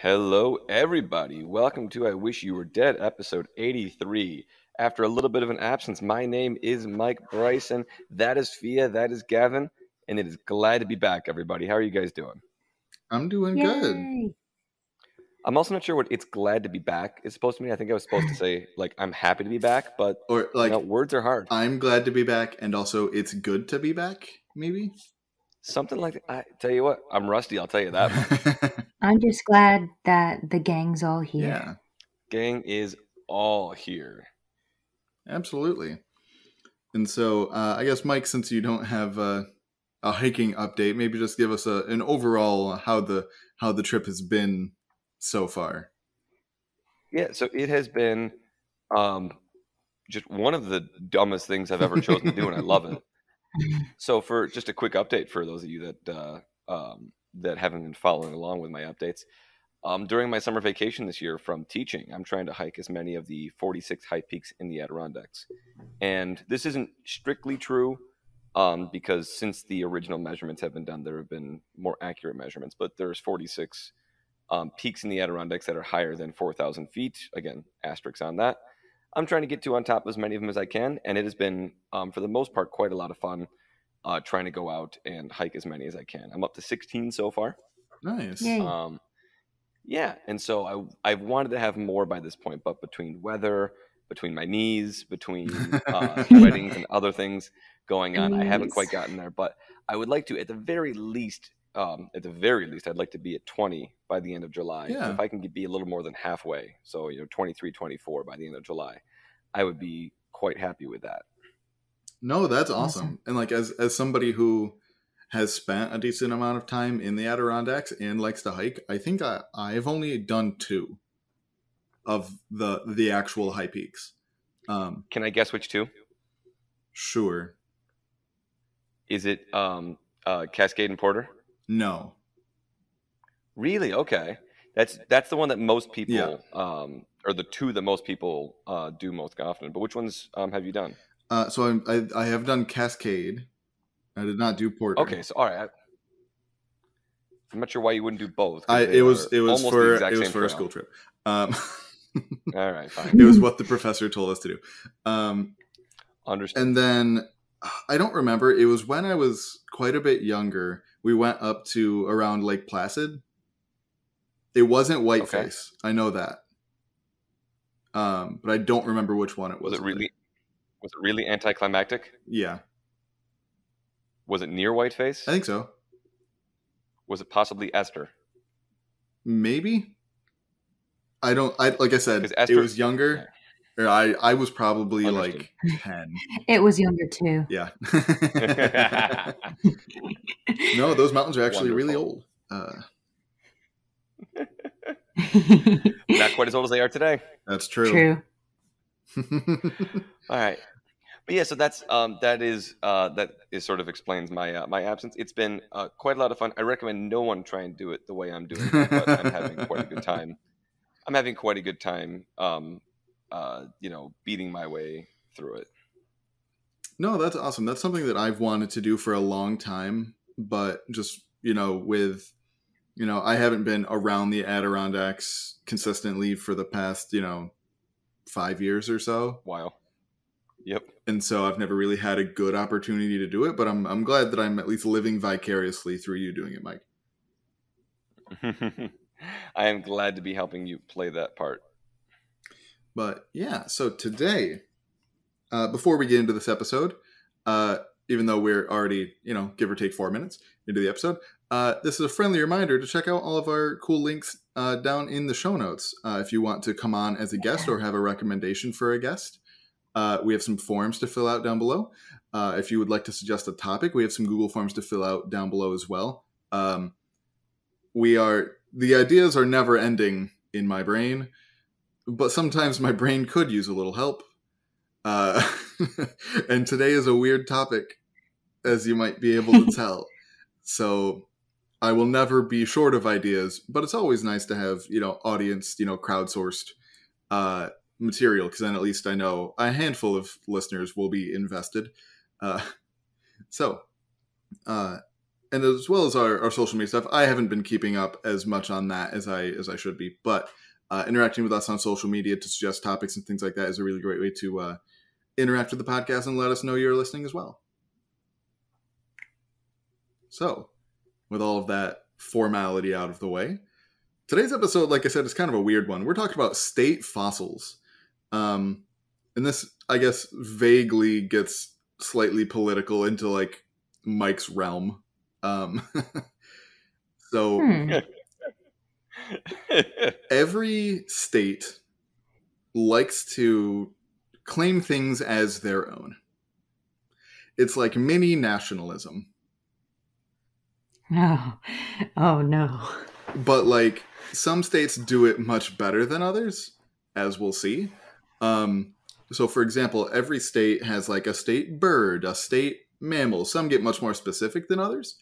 Hello, everybody. Welcome to I Wish You Were Dead, episode 83. After a little bit of an absence, my name is Mike Bryson. That is Fia. That is Gavin. And it is glad to be back, everybody. How are you guys doing? I'm doing good. I'm also not sure what it's glad to be back is supposed to mean. I think I was supposed to say, like, I'm happy to be back, but or like, you know, words are hard. I'm glad to be back, and also it's good to be back, maybe? Something like that. I tell you what, I'm rusty. I'll tell you that. I'm just glad that the gang's all here. Yeah. Gang is all here. Absolutely. And so I guess, Mike, since you don't have a hiking update, maybe just give us an overall how the trip has been so far. Yeah, so it has been just one of the dumbest things I've ever chosen to do, and I love it. So for just a quick update for those of you that that haven't been following along with my updates, during my summer vacation this year from teaching, I'm trying to hike as many of the 46 high peaks in the Adirondacks. And this isn't strictly true because since the original measurements have been done, there have been more accurate measurements. But there's 46 peaks in the Adirondacks that are higher than 4,000 feet. Again, asterisks on that. I'm trying to get to on top of as many of them as I can, and it has been, for the most part, quite a lot of fun trying to go out and hike as many as I can. I'm up to 16 so far. Nice. Yeah, and so I've wanted to have more by this point, but between weather, between my knees, between weddings and other things going on, I haven't quite gotten there. But I would like to, at the very least, I'd like to be at 20 by the end of July. Yeah. If I can be a little more than halfway, so 23, 24 by the end of July, I would be quite happy with that. No, that's awesome. And like as somebody who has spent a decent amount of time in the Adirondacks and likes to hike, I think I've only done two of the actual high peaks. Can I guess which two? Sure. Is it Cascade and Porter? No. Really? Okay. That's the one that most people, or the two that most people do most often. But which ones have you done? So I have done Cascade. I did not do Porter. Okay, so all right. I'm not sure why you wouldn't do both. It was for a school trip. All right, fine. It was what the professor told us to do. Understood. And then I don't remember. It was when I was quite a bit younger. We went up to around Lake Placid. It wasn't Whiteface. Okay. I know that. But I don't remember which one it was. Was it really anticlimactic? Yeah. Was it near Whiteface? I think so. Was it possibly Esther? Maybe. Like I said, Esther, it was younger. Or I was probably understood. Like 10. It was younger too. Yeah. No, those mountains are actually wonderful. Really old. Not quite as old as they are today. That's true. All right. But yeah, so that is sort of explains my absence. It's been quite a lot of fun. I recommend no one try and do it the way I'm doing it, but I'm having quite a good time. Beating my way through it. No, that's awesome. That's something that I've wanted to do for a long time, but just, I haven't been around the Adirondacks consistently for the past, 5 years or so. Wow. Yep. And so I've never really had a good opportunity to do it, but I'm glad that I'm at least living vicariously through you doing it, Mike. I am glad to be helping you play that part. But yeah, so today, before we get into this episode, even though we're already, give or take 4 minutes into the episode, this is a friendly reminder to check out all of our cool links down in the show notes if you want to come on as a guest or have a recommendation for a guest. We have some forms to fill out down below. If you would like to suggest a topic, we have some Google forms to fill out down below as well. The ideas are never ending in my brain, but sometimes my brain could use a little help. And today is a weird topic, as you might be able to tell. So I will never be short of ideas, but it's always nice to have, audience, crowdsourced material, because then at least I know a handful of listeners will be invested. So and as well as our social media stuff, I haven't been keeping up as much on that as I should be, but interacting with us on social media to suggest topics and things like that is a really great way to interact with the podcast and let us know you're listening as well. So, with all of that formality out of the way, today's episode, like I said, is kind of a weird one. We're talking about state fossils. And this, I guess, vaguely gets slightly political into, like, Mike's realm. So, every state likes to claim things as their own. It's like mini nationalism. No. Oh, no. But, like, some states do it much better than others, as we'll see. So, for example, every state has, like, a state bird, a state mammal. Some get much more specific than others.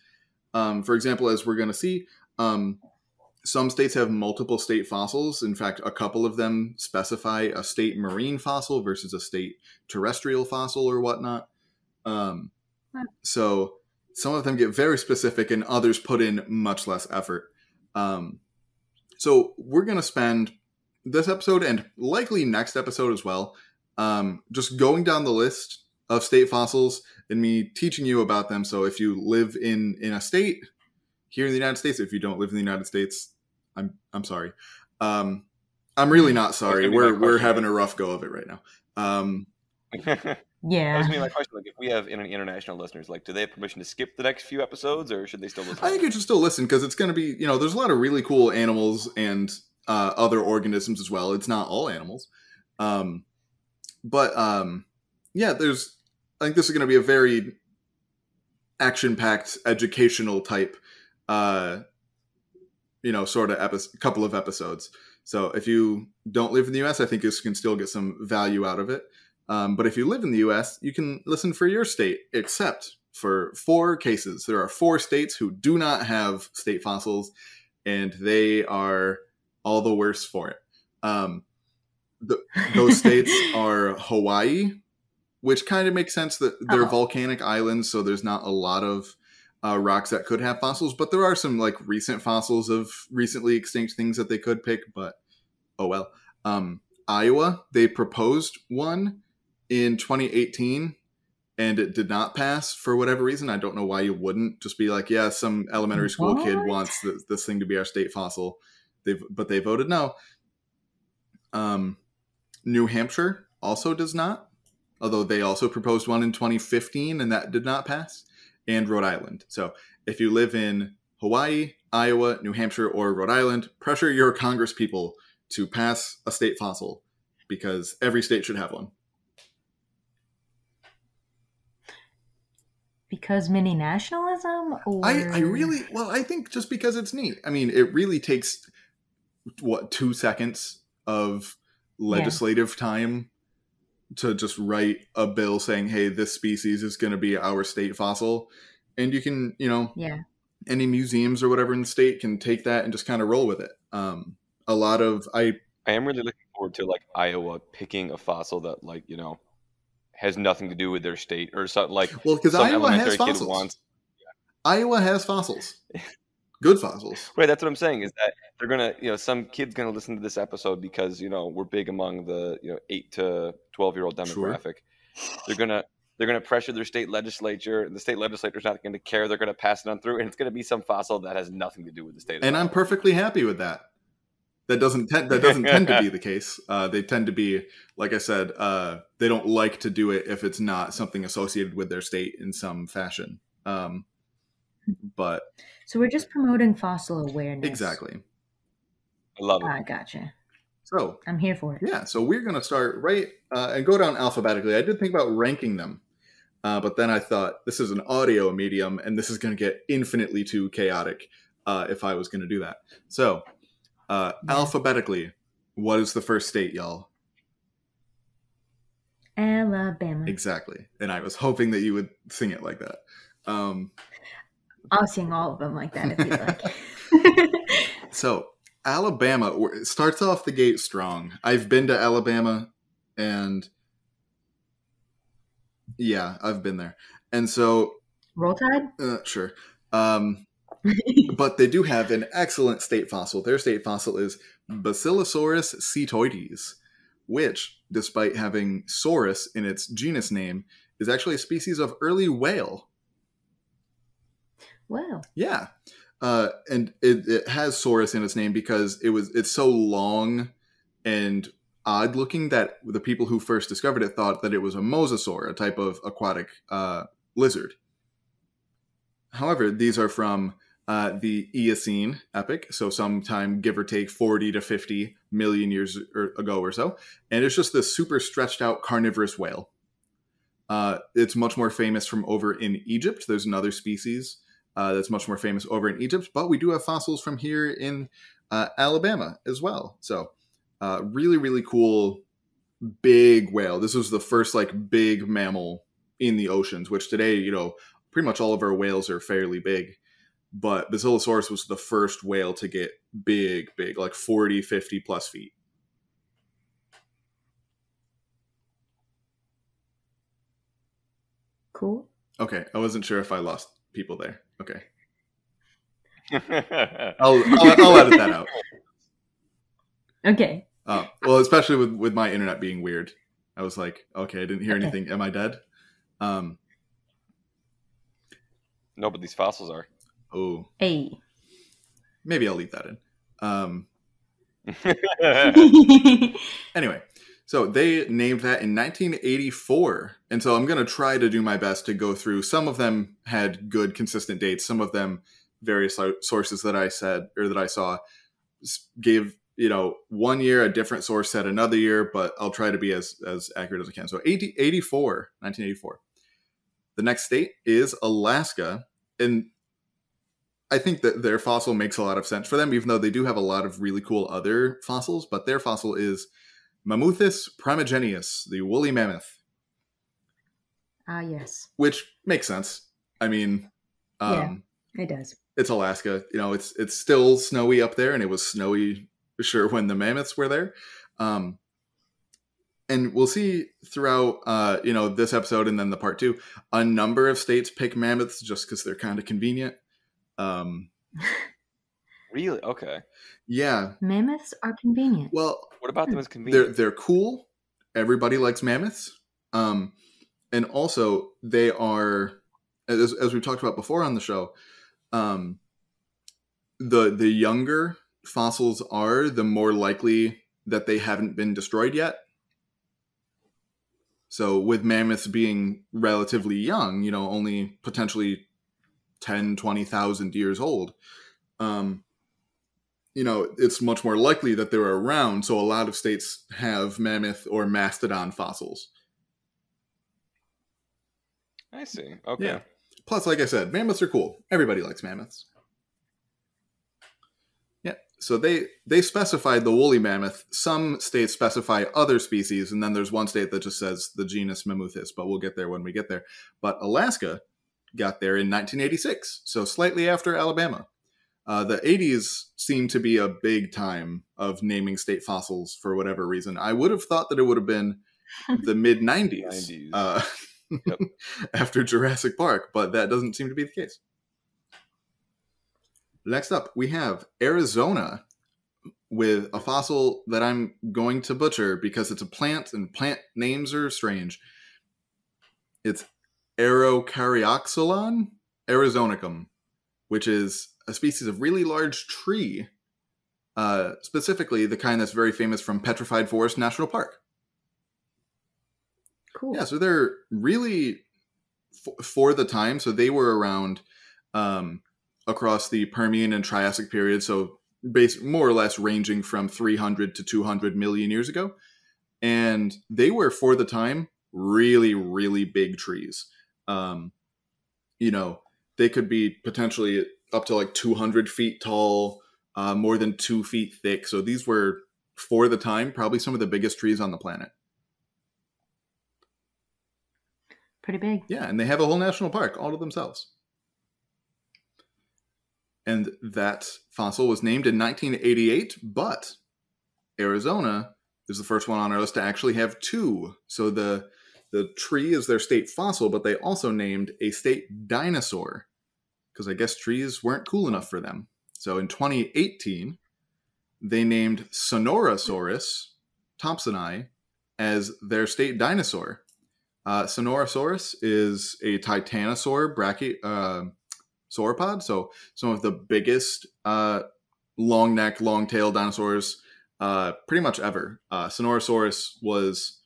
For example, as we're going to see, some states have multiple state fossils. In fact, a couple of them specify a state marine fossil versus a state terrestrial fossil or whatnot. So some of them get very specific and others put in much less effort. So we're going to spend this episode and likely next episode as well, just going down the list of state fossils and me teaching you about them. So if you live in a state here in the United States, if you don't live in the United States, I'm sorry. I'm really not sorry. We're having a rough go of it right now. Yeah. That was gonna be my question. Like, if we have international listeners, like, do they have permission to skip the next few episodes, or should they still listen? I think you should still listen because it's going to be, you know, there's a lot of really cool animals and other organisms as well. It's not all animals, but yeah, there's. I think this is going to be a very action-packed, educational type, you know, sort of couple of episodes. So if you don't live in the U.S., I think you can still get some value out of it. But if you live in the U.S., you can listen for your state, except for 4 cases. There are 4 states who do not have state fossils, and they are all the worse for it. Those states are Hawaii, which kind of makes sense that they're volcanic islands, so there's not a lot of rocks that could have fossils. But there are some, like, recent fossils of recently extinct things that they could pick, but oh well. Iowa, they proposed one in 2018, and it did not pass for whatever reason. I don't know why you wouldn't just be like, yeah, some elementary school kid wants this thing to be our state fossil. But they voted no. New Hampshire also does not, although they also proposed one in 2015, and that did not pass. And Rhode Island. So if you live in Hawaii, Iowa, New Hampshire, or Rhode Island, pressure your congresspeople to pass a state fossil, because every state should have one. Because mini nationalism? Or... I really, well, I think just because it's neat. I mean, it really takes, what, 2 seconds of legislative time to just write a bill saying, hey, this species is going to be our state fossil. And you can, you know, any museums or whatever in the state can take that and just kind of roll with it. A lot of, I am really looking forward to, like, Iowa picking a fossil that, like, you know, has nothing to do with their state or something, like, well, because Iowa has fossils. Iowa has fossils. Good fossils. Right, that's what I'm saying, is that they're going to, you know, some kid's going to listen to this episode because, you know, we're big among the, you know, 8 to 12-year-old demographic. Sure. They're going to pressure their state legislature, and the state legislature's not going to care. They're going to pass it on through, and it's going to be some fossil that has nothing to do with the state. And I'm perfectly happy with that. That doesn't tend to be the case. They tend to be, like I said, they don't like to do it if it's not something associated with their state in some fashion. But so we're just promoting fossil awareness. Exactly. I love it. Gotcha. So I'm here for it. Yeah. So we're going to start right and go down alphabetically. I did think about ranking them, but then I thought this is an audio medium, and this is going to get infinitely too chaotic if I was going to do that. So. Alphabetically, what is the first state, y'all? Alabama. Exactly. And I was hoping that you would sing it like that. I'll sing all of them like that if you'd like. So, Alabama starts off the gate strong. I've been to Alabama, and yeah, I've been there. And so... Roll Tide? Sure. But they do have an excellent state fossil. Their state fossil is Basilosaurus cetoides, which, despite having saurus in its genus name, is actually a species of early whale. Wow. Yeah. And it has saurus in its name because it's so long and odd looking that the people who first discovered it thought that it was a mosasaur, a type of aquatic lizard. However, these are from the Eocene epoch, so sometime give or take 40 to 50 million years ago or so, and it's just this super stretched out carnivorous whale. It's much more famous from over in Egypt. There's another species that's much more famous over in Egypt, but we do have fossils from here in Alabama as well. So really, really cool big whale. This was the first like big mammal in the oceans, which today, you know, pretty much all of our whales are fairly big, but Basilosaurus was the first whale to get big, big, like 40, 50 plus feet. Cool. Okay. I wasn't sure if I lost people there. Okay. I'll edit that out. Okay. Well, especially with my internet being weird. I was like, okay, I didn't hear anything. Am I dead? No, but these fossils are. Oh. Hey. Maybe I'll leave that in. Anyway, so they named that in 1984. And so I'm going to try to do my best to go through. Some of them had good, consistent dates. Some of them, various sources that I said or that I saw, gave, you know, one year, a different source said another year, but I'll try to be as accurate as I can. So 1984. The next state is Alaska, and I think that their fossil makes a lot of sense for them, even though they do have a lot of really cool other fossils, but their fossil is Mammuthus primigenius, the woolly mammoth. Ah, yes. Which makes sense. I mean... yeah, it does. It's Alaska. You know, it's still snowy up there, and it was snowy, sure, when the mammoths were there. And we'll see throughout, you know, this episode and then the part two, a number of states pick mammoths just because they're kind of convenient. Really? Okay. Yeah. Mammoths are convenient. Well, what about them is convenient? They're cool. Everybody likes mammoths. And also, they are, as we've talked about before on the show, the younger fossils are, the more likely that they haven't been destroyed yet. So with mammoths being relatively young, you know, only potentially 10, 20,000 years old, you know, it's much more likely that they're around. So a lot of states have mammoth or mastodon fossils. I see. Okay. Yeah. Plus, like I said, mammoths are cool. Everybody likes mammoths. Yeah. So they specified the woolly mammoth. Some states specify other species, and then there's one state that just says the genus Mammuthus, but we'll get there when we get there. But Alaska got there in 1986, so slightly after Alabama. The 80s seemed to be a big time of naming state fossils for whatever reason. I would have thought that it would have been the mid-90s yep. After Jurassic Park, but that doesn't seem to be the case. Next up, we have Arizona with a fossil that I'm going to butcher because it's a plant and plant names are strange. It's Aerocaryoxylon arizonicum, which is a species of really large tree, specifically the kind that's very famous from Petrified Forest National Park. Cool. Yeah, so they're really for the time. So they were around... across the Permian and Triassic period, so more or less ranging from 300 to 200 million years ago. And they were, for the time, really, really big trees. You know, they could be potentially up to like 200 feet tall, more than 2 feet thick. So these were, for the time, probably some of the biggest trees on the planet. Pretty big. Yeah, and they have a whole national park all to themselves. And that fossil was named in 1988, but Arizona is the first one on our list to actually have two. So the tree is their state fossil, but they also named a state dinosaur because I guess trees weren't cool enough for them. So in 2018, they named Sonorosaurus thompsoni as their state dinosaur. Sonorosaurus is a titanosaur sauropod, so some of the biggest long neck, long tail dinosaurs pretty much ever. Sonorosaurus was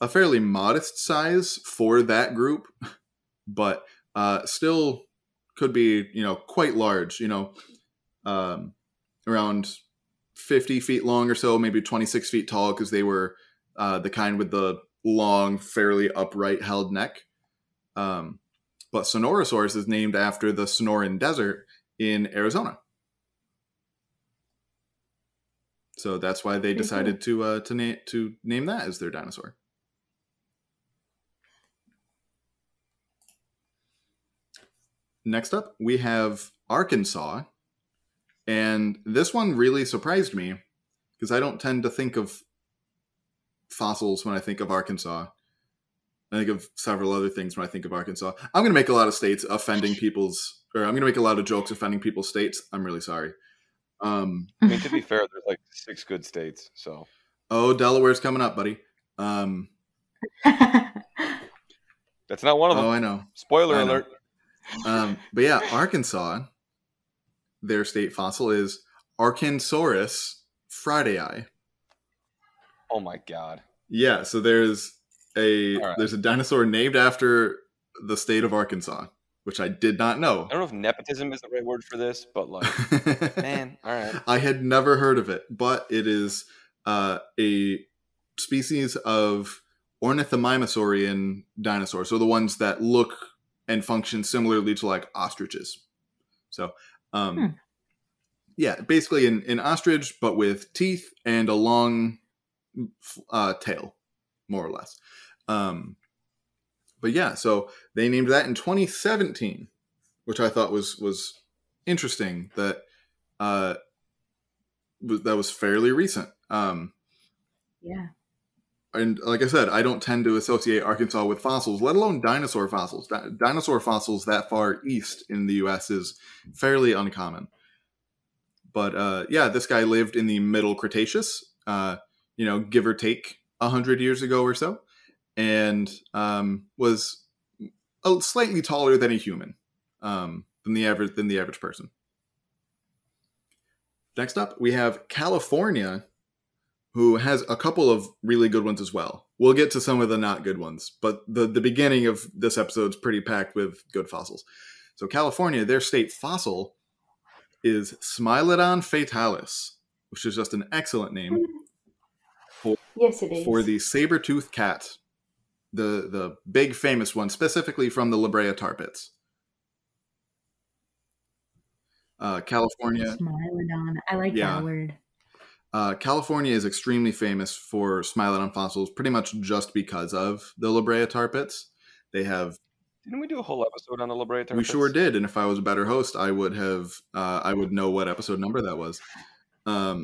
a fairly modest size for that group, but still could be, you know, quite large, you know, around 50 feet long or so, maybe 26 feet tall, because they were the kind with the long, fairly upright held neck. But Sonorosaurus is named after the Sonoran Desert in Arizona. So that's why they decided to name that as their dinosaur. Next up, we have Arkansas. And this one really surprised me because I don't tend to think of fossils when I think of Arkansas. I think of several other things when I think of Arkansas. I'm going to make a lot of states offending people's, or I'm going to make a lot of jokes offending people's states. I'm really sorry. I mean, to be fair, there's like 6 good states. So, oh, Delaware's coming up, buddy. That's not one of them. Oh, I know. Spoiler alert. But yeah, Arkansas, their state fossil is Arkansaurus frideii. Oh my god. Yeah, so there's a dinosaur named after the state of Arkansas, which I did not know. I don't know if nepotism is the right word for this, but like, man, all right. I had never heard of it, but it is a species of ornithomimsaurian dinosaur, so the ones that look and function similarly to like ostriches. So, yeah, basically an ostrich, but with teeth and a long tail, more or less. But yeah, so they named that in 2017, which I thought was interesting. That was fairly recent. Yeah. And like I said, I don't tend to associate Arkansas with fossils, let alone dinosaur fossils. Dinosaur fossils that far east in the U.S. is fairly uncommon. But yeah, this guy lived in the Middle Cretaceous, you know, give or take 100 years ago or so, and was slightly taller than a human, than the average person. Next up, we have California, who has a couple of really good ones as well. We'll get to some of the not good ones, but the beginning of this episode's pretty packed with good fossils. So California, their state fossil is Smilodon fatalis, which is just an excellent name for the saber-toothed cat, the big famous one, specifically from the La Brea tar pits. California. Smilodon. I like that word. California is extremely famous for Smilodon fossils, pretty much just because of the La Brea tar pits. They have. Didn't we do a whole episode on the La Brea tar pits? We sure did, and if I was a better host, I would have. I would know what episode number that was. Yeah,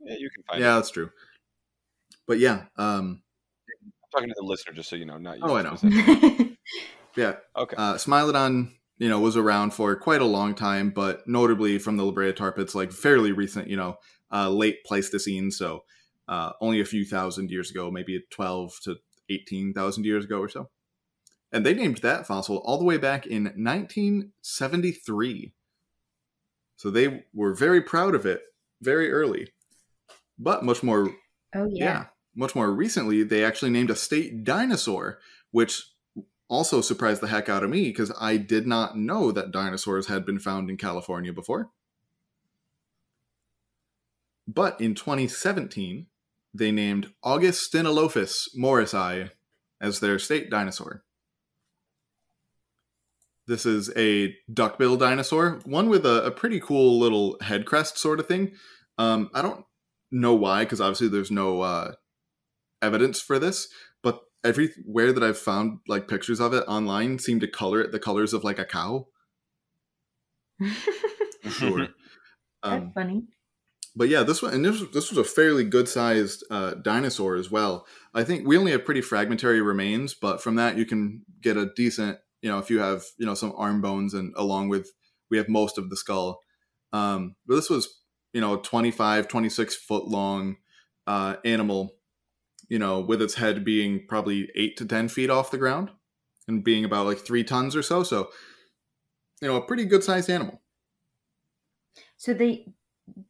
you can find it. Yeah, that's true. But yeah, I'm talking to the listener, just so you know, not you. Oh, I know. Yeah. Okay. Smilodon, you know, was around for quite a long time, but notably from the La Brea tar pits, like fairly recent, you know. Late Pleistocene, so only a few thousand years ago, maybe 12 to 18,000 years ago or so. And they named that fossil all the way back in 1973. So they were very proud of it very early. But much more, much more recently, they actually named a state dinosaur, which also surprised the heck out of me because I did not know that dinosaurs had been found in California before. But in 2017, they named Augustinolophus morrisii as their state dinosaur. This is a duckbill dinosaur, one with a pretty cool little head crest sort of thing. I don't know why, because obviously there's no evidence for this, but everywhere that I've found like pictures of it online seem to color it the colors of like a cow. Sure. That's funny. But yeah, this one, and this was a fairly good-sized dinosaur as well. I think we only have pretty fragmentary remains, but from that you can get a decent you know, if you have, you know, some arm bones, and along with, we have most of the skull. But this was, you know, 25, 26 foot long animal, you know, with its head being probably 8 to 10 feet off the ground and being about like 3 tons or so. So, you know, a pretty good sized animal. So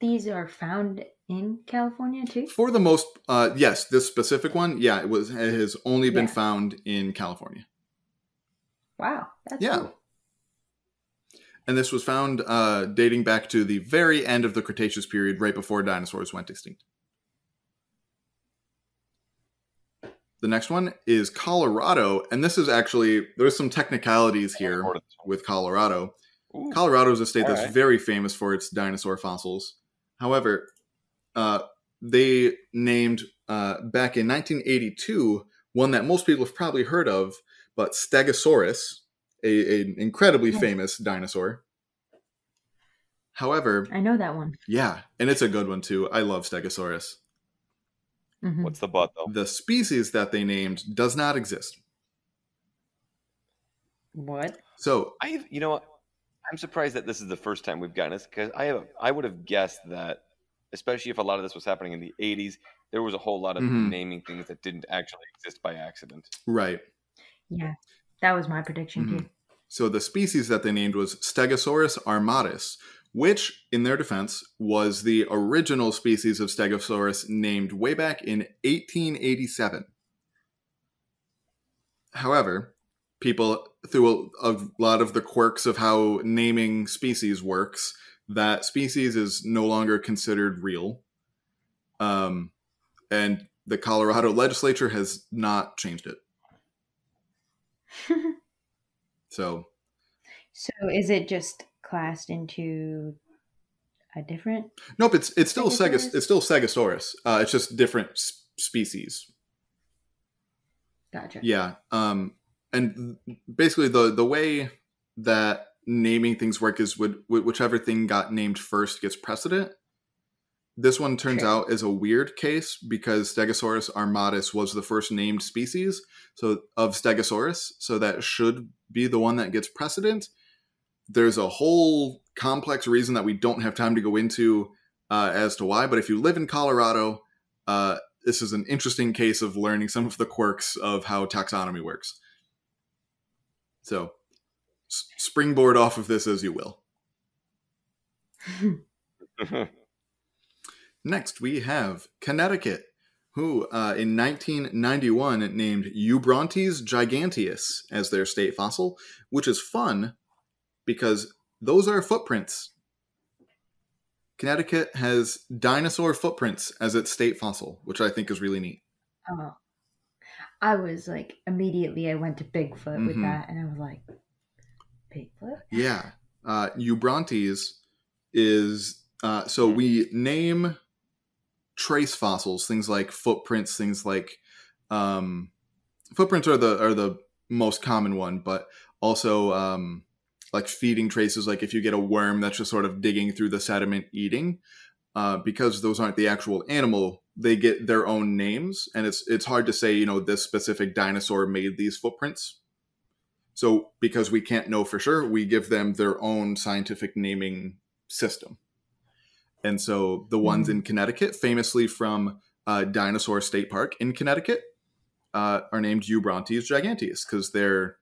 these are found in California too? For the most, yes, this specific one. Yeah, it has only been found in California. Wow. That's cool. And this was found dating back to the very end of the Cretaceous period, right before dinosaurs went extinct. The next one is Colorado. And this is actually, there's some technicalities here with Colorado. Ooh, Colorado is a state that's very famous for its dinosaur fossils. However, they named, back in 1982, one that most people have probably heard of, but Stegosaurus, an incredibly famous dinosaur. However, I know that one. Yeah, and it's a good one too. I love Stegosaurus. Mm-hmm. What's the but though? The species that they named does not exist. What? So you know what? I'm surprised that this is the first time we've gotten this, because I would have guessed that, especially if a lot of this was happening in the 80s, there was a whole lot of naming things that didn't actually exist by accident. Right. Yeah, that was my prediction too. So the species that they named was Stegosaurus armatus, which, in their defense, was the original species of Stegosaurus named way back in 1887. However, people, through a lot of the quirks of how naming species works, that species is no longer considered real. And the Colorado legislature has not changed it. So is it just classed into a different? Nope, it's still Stegosaurus. It's just different species. Gotcha. Yeah. And basically, the way that naming things work is whichever thing got named first gets precedent. This one turns out is a weird case, because Stegosaurus armatus was the first named species of Stegosaurus, so that should be the one that gets precedent. There's a whole complex reason that we don't have time to go into as to why, but if you live in Colorado, this is an interesting case of learning some of the quirks of how taxonomy works. So, springboard off of this as you will. Next, we have Connecticut, who in 1991 named Eubrontes giganteus as their state fossil, which is fun because those are footprints. Connecticut has dinosaur footprints as its state fossil, which I think is really neat. Oh. I was like, immediately I went to Bigfoot with that, and I was like, Bigfoot? Yeah. Eubrontes is, so we name trace fossils, things like footprints, things like, footprints are the most common one, but also, like feeding traces, like if you get a worm that's just sort of digging through the sediment eating, because those aren't the actual animal, they get their own names, and it's hard to say, you know, this specific dinosaur made these footprints. So because we can't know for sure, we give them their own scientific naming system. And so the ones in Connecticut, famously from Dinosaur State Park in Connecticut, are named Eubrontes giganteus because they're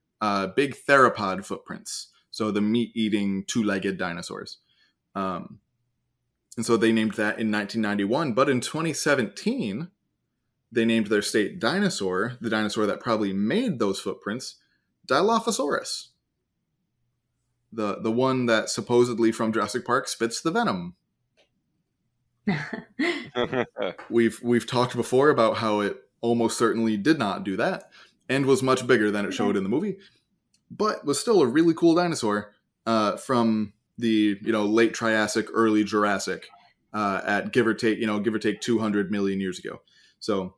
big theropod footprints. So the meat-eating two-legged dinosaurs. And so they named that in 1991. But in 2017, they named their state dinosaur, the dinosaur that probably made those footprints, Dilophosaurus. The one that supposedly from Jurassic Park spits the venom. We've talked before about how it almost certainly did not do that and was much bigger than it showed in the movie, but was still a really cool dinosaur from the, you know, late Triassic, early Jurassic, at give or take 200 million years ago. So,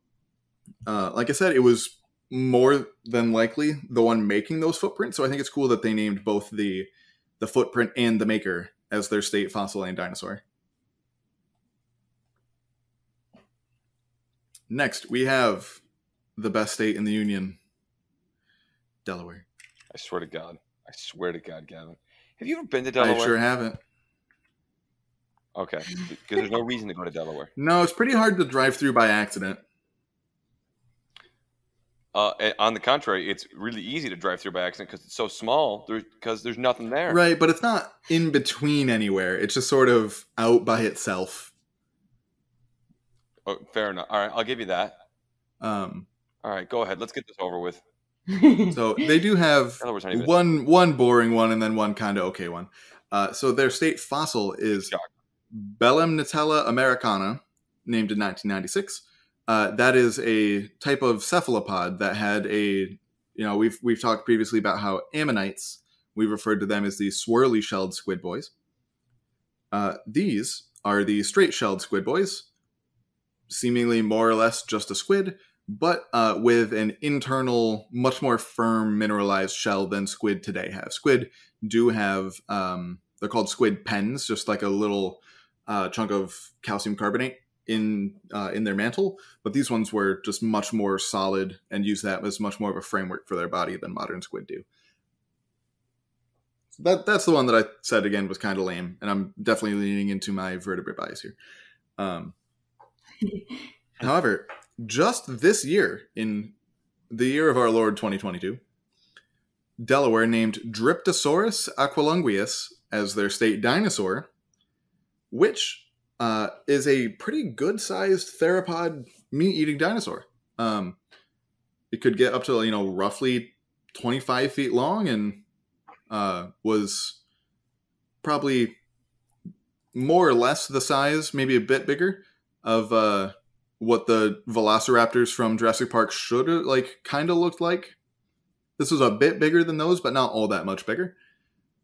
like I said, it was more than likely the one making those footprints. So I think it's cool that they named both the footprint and the maker as their state fossil and dinosaur. Next, we have the best state in the union, Delaware. I swear to God. I swear to God, Gavin. Have you ever been to Delaware? I sure haven't. Okay. Because there's no reason to go to Delaware. No, it's pretty hard to drive through by accident. On the contrary, it's really easy to drive through by accident because it's so small because there's nothing there. Right, but it's not in between anywhere. It's just sort of out by itself. Oh, fair enough. All right, I'll give you that. All right, go ahead. Let's get this over with. So they do have one boring one and then one kind of okay one. So their state fossil is Belemnitella americana, named in 1996. That is a type of cephalopod that had a, you know, we've talked previously about how ammonites, we referred to them as the swirly-shelled squid boys. These are the straight-shelled squid boys, seemingly more or less just a squid, but with an internal, much more firm mineralized shell than squid today have. Squid do have, they're called squid pens, just like a little chunk of calcium carbonate in their mantle, but these ones were just much more solid and use that as much more of a framework for their body than modern squid do. So that's the one that I said again was kind of lame, and I'm definitely leaning into my vertebrate bias here. However, just this year, in the year of our Lord 2022, Delaware named Dryptosaurus aquilunguis as their state dinosaur, which is a pretty good-sized theropod meat-eating dinosaur. It could get up to, you know, roughly 25 feet long, and was probably more or less the size, maybe a bit bigger, of what the velociraptors from Jurassic Park should have, like, kind of looked like. This was a bit bigger than those, but not all that much bigger.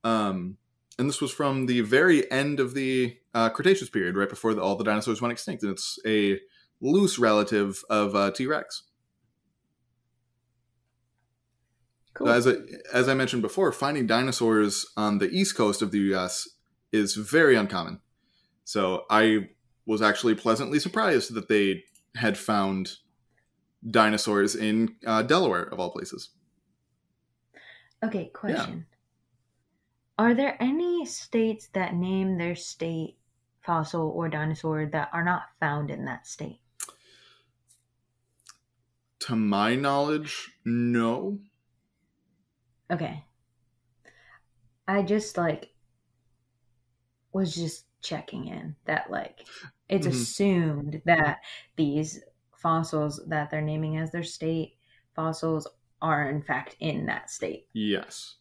And this was from the very end of the Cretaceous period, right before all the dinosaurs went extinct. And it's a loose relative of T-Rex. Cool. So as I mentioned before, finding dinosaurs on the east coast of the U.S. is very uncommon. So I was actually pleasantly surprised that they had found dinosaurs in Delaware, of all places. Okay, question. Yeah. Are there any states that name their state fossil or dinosaur that are not found in that state? To my knowledge, no. Okay. I just, like, was just checking in that, like, it's assumed that these fossils that they're naming as their state fossils are, in fact, in that state. Yes.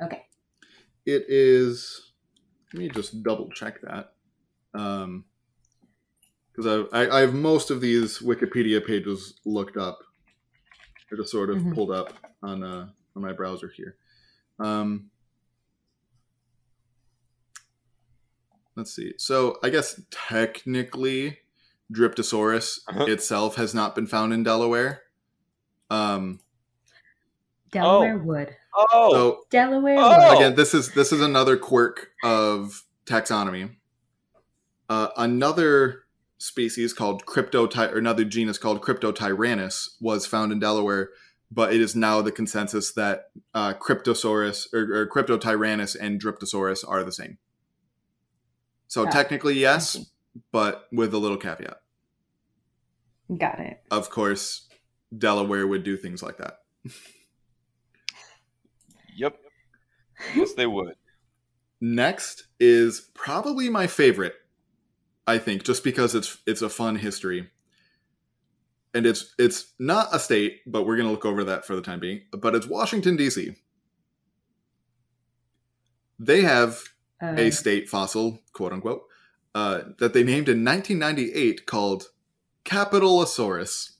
Okay. It is, let me just double check that. Because I have most of these Wikipedia pages looked up. They're just sort of pulled up on my browser here. Let's see. So I guess technically Dryptosaurus itself has not been found in Delaware. Delaware would. So, Delaware. Again, this is another quirk of taxonomy. Another species called another genus called Cryptotyrannus was found in Delaware, but it is now the consensus that Cryptosaurus or Cryptotyrannus and Dryptosaurus are the same. So technically, yes, but with a little caveat. Got it. Of course, Delaware would do things like that. Yep. Yes, they would. Next is probably my favorite, I think, just because it's a fun history. And it's not a state, but we're going to look over that for the time being. But it's Washington, D.C. They have a state fossil, quote unquote, that they named in 1998 called Capitalosaurus.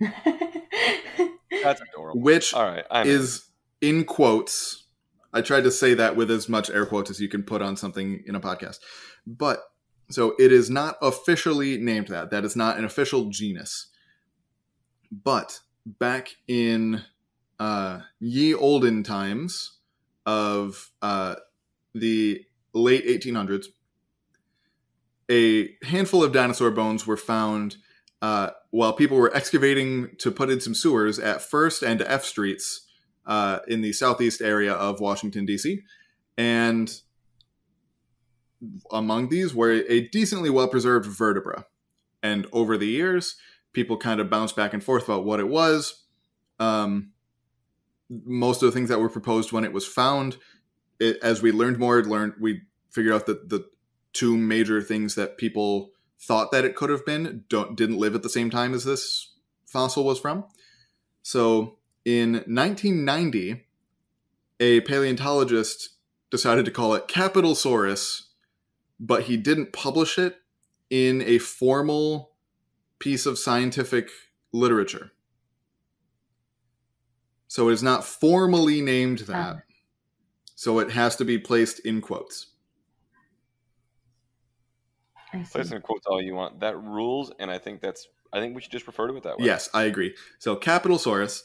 That's adorable. Which is... in quotes, I tried to say that with as much air quotes as you can put on something in a podcast. But, so it is not officially named that. That is not an official genus. But, back in ye olden times of the late 1800s, a handful of dinosaur bones were found while people were excavating to put in some sewers at 1st and F Streets in the southeast area of Washington, D.C. And among these were a decently well-preserved vertebra. And over the years, people kind of bounced back and forth about what it was. Most of the things that were proposed when it was found, as we learned more, we figured out that the two major things that people thought that it could have been didn't live at the same time as this fossil was from. So in 1990, a paleontologist decided to call it Capitalosaurus, but he didn't publish it in a formal piece of scientific literature. So it is not formally named that. So it has to be placed in quotes. Place in quotes all you want. That rules, and I think we should just refer to it that way. Yes, I agree. So Capitalosaurus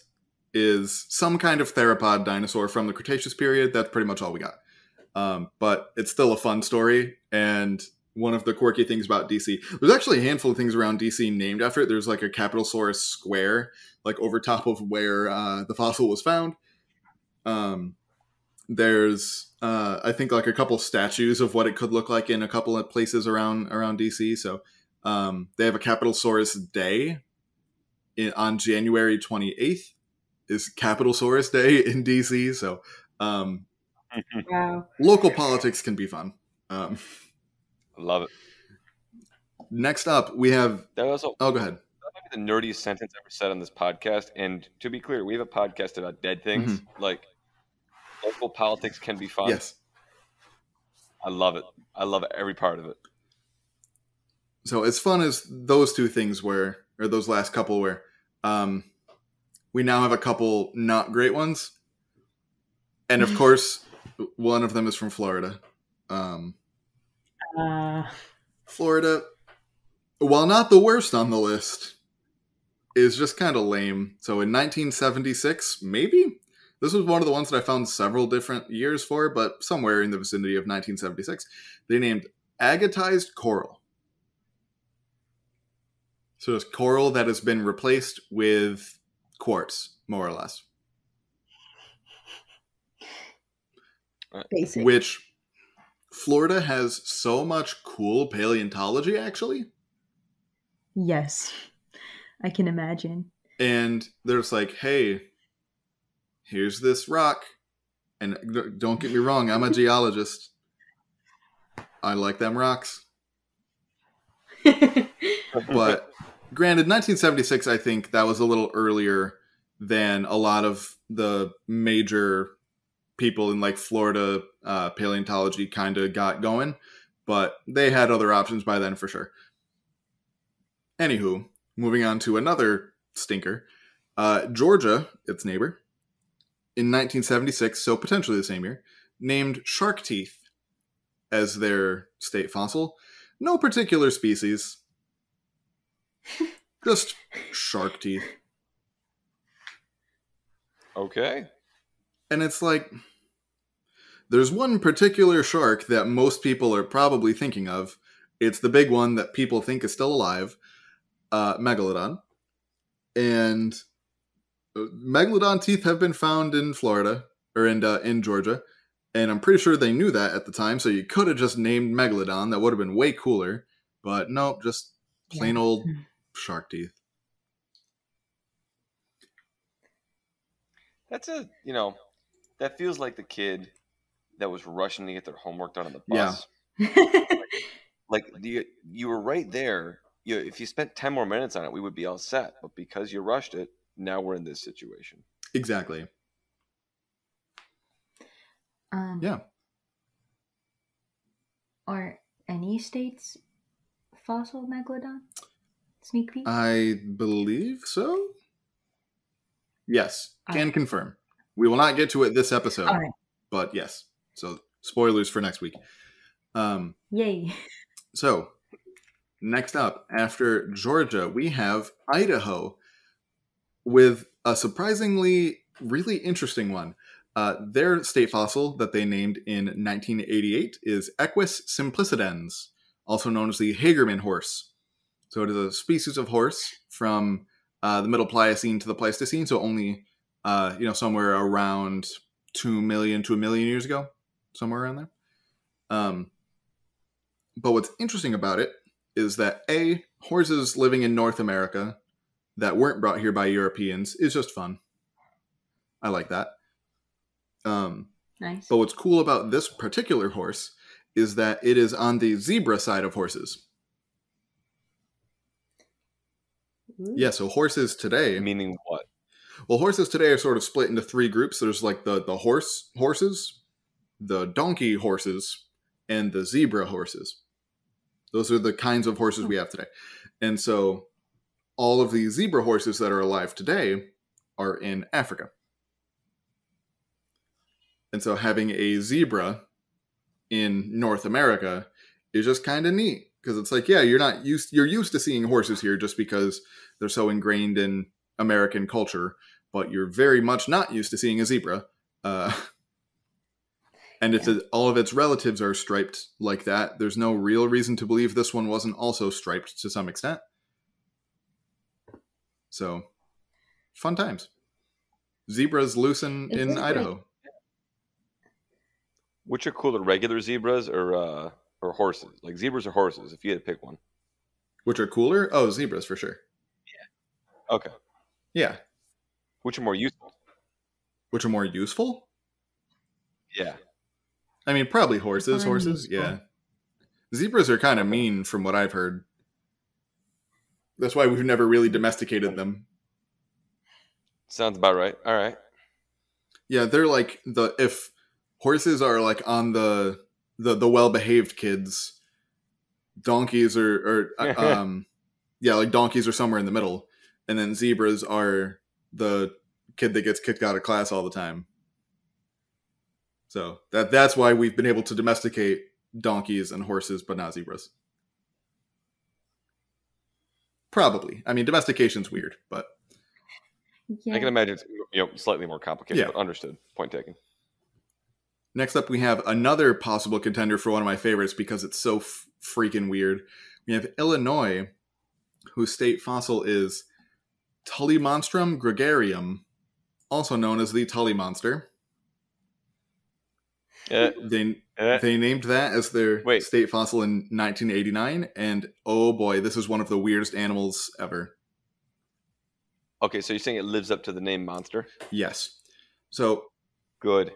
is some kind of theropod dinosaur from the Cretaceous period. That's pretty much all we got. But it's still a fun story, and one of the quirky things about DC. There's actually a handful of things around DC named after it. There's like a Capitalosaurus square, like over top of where the fossil was found. There's, I think, like a couple statues of what it could look like in a couple of places around DC. So they have a Capitalosaurus Day on January 28th. Is Capitalosaurus Day in DC? So wow. Local politics can be fun. Love it. Next up, we have... go ahead. That might be the nerdiest sentence ever said on this podcast. And to be clear, we have a podcast about dead things. Mm-hmm. Like... local politics can be fun. Yes. I love it. I love every part of it. So as fun as those two things were, or those last couple were, we now have a couple not great ones. And of course, one of them is from Florida. Florida, while not the worst on the list, is just kind of lame. So in 1976, maybe? This was one of the ones that I found several different years for, but somewhere in the vicinity of 1976, they named agatized coral. So it's coral that has been replaced with quartz, more or less. Basic. Which Florida has so much cool paleontology, actually. Yes, I can imagine. And there's like, hey... here's this rock, and don't get me wrong, I'm a geologist. I like them rocks. But granted, 1976, I think that was a little earlier than a lot of the major people in like Florida paleontology kind of got going, but they had other options by then for sure. Anywho, moving on to another stinker, Georgia, its neighbor, in 1976, so potentially the same year, named shark teeth as their state fossil. No particular species. Just shark teeth. Okay. And it's like, there's one particular shark that most people are probably thinking of. It's the big one that people think is still alive, Megalodon. And... Megalodon teeth have been found in Florida, or in Georgia, and I'm pretty sure they knew that at the time, so you could have just named Megalodon. That would have been way cooler, but nope, just plain old shark teeth. That's a, you know, that feels like the kid that was rushing to get their homework done on the bus. Yeah. You were right there. If you spent 10 more minutes on it, we would be all set, but because you rushed it, now we're in this situation. Exactly. Yeah. Are any states fossil Megalodon? Sneak peek? I believe so. Yes. All can right. Confirm. We will not get to it this episode. All right. But yes. So spoilers for next week. Yay. So next up, after Georgia, we have Idaho, with a surprisingly really interesting one. Their state fossil that they named in 1988 is Equus simplicidens, also known as the Hagerman horse. So it is a species of horse from the Middle Pliocene to the Pleistocene, so only somewhere around 2 million to 1 million years ago, somewhere around there. But what's interesting about it is that A, horses living in North America that weren't brought here by Europeans is just fun. I like that. Nice. But what's cool about this particular horse is that it is on the zebra side of horses. Ooh. Yeah, so horses today... Meaning what? Well, horses today are sort of split into three groups. There's like the horses, the donkey horses, and the zebra horses. Those are the kinds of horses we have today. And so all of the zebra horses that are alive today are in Africa. And so having a zebra in North America is just kind of neat, because it's like, yeah, you're used to seeing horses here just because they're so ingrained in American culture, but you're very much not used to seeing a zebra. And if all of its relatives are striped like that, there's no real reason to believe this one wasn't also striped to some extent. So, fun times. Zebras loosen in Idaho. Which are cooler, regular zebras or horses? Like, zebras or horses, if you had to pick one. Which are cooler? Oh, zebras for sure. Yeah. Okay. Yeah. Which are more useful? Which are more useful? Yeah. I mean, probably horses. Horses, yeah. Zebras are kind of mean from what I've heard. That's why we've never really domesticated them. Sounds about right. All right. Yeah, they're like if horses are like on the well-behaved kids, donkeys like donkeys are somewhere in the middle, and then zebras are the kid that gets kicked out of class all the time. So that's why we've been able to domesticate donkeys and horses, but not zebras. Probably. I mean, domestication's weird, but... Yeah. I can imagine it's slightly more complicated, but understood. Point taken. Next up, we have another possible contender for one of my favorites because it's so freaking weird. We have Illinois, whose state fossil is Tullimonstrum gregarium, also known as the Tully monster. They named that as their state fossil in 1989, and oh boy, this is one of the weirdest animals ever. Okay, so you're saying it lives up to the name monster? Yes. So, good.